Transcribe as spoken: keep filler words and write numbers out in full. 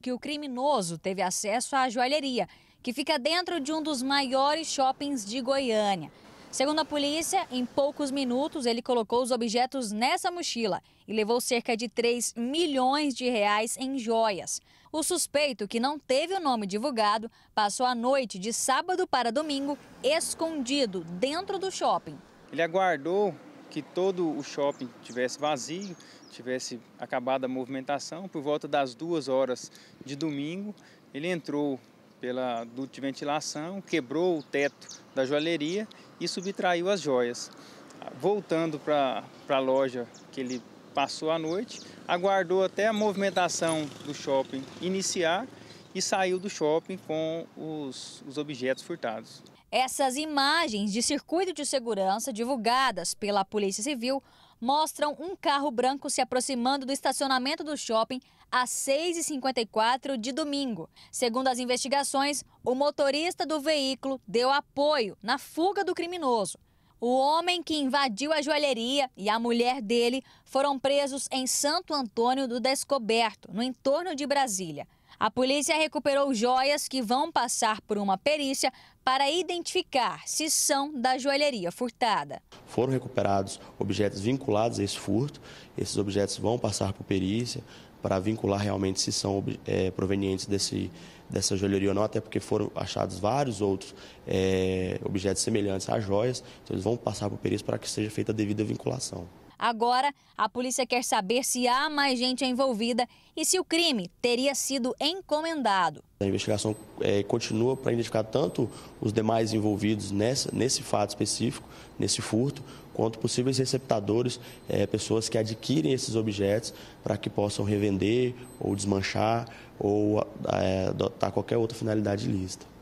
Que o criminoso teve acesso à joalheria, que fica dentro de um dos maiores shoppings de Goiânia. Segundo a polícia, em poucos minutos ele colocou os objetos nessa mochila e levou cerca de três milhões de reais em joias. O suspeito, que não teve o nome divulgado, passou a noite de sábado para domingo escondido dentro do shopping. Ele aguardou que todo o shopping tivesse vazio, tivesse acabado a movimentação. Por volta das duas horas de domingo, ele entrou pela duto de ventilação, quebrou o teto da joalheria e subtraiu as joias. Voltando para a loja que ele passou a noite, aguardou até a movimentação do shopping iniciar e saiu do shopping com os, os objetos furtados. Essas imagens de circuito de segurança divulgadas pela Polícia Civil mostram um carro branco se aproximando do estacionamento do shopping às seis e cinquenta e quatro de domingo. Segundo as investigações, o motorista do veículo deu apoio na fuga do criminoso. O homem que invadiu a joalheria e a mulher dele foram presos em Santo Antônio do Descoberto, no entorno de Brasília. A polícia recuperou joias que vão passar por uma perícia para identificar se são da joalheria furtada. Foram recuperados objetos vinculados a esse furto. Esses objetos vão passar por perícia para vincular realmente se são é, provenientes desse, dessa joalheria ou não, até porque foram achados vários outros é, objetos semelhantes às joias. Então eles vão passar por perícia para que seja feita a devida vinculação. Agora, a polícia quer saber se há mais gente envolvida e se o crime teria sido encomendado. A investigação é, continua para identificar tanto os demais envolvidos nessa, nesse fato específico, nesse furto, quanto possíveis receptadores, é, pessoas que adquirem esses objetos para que possam revender ou desmanchar ou é, adotar qualquer outra finalidade ilícita.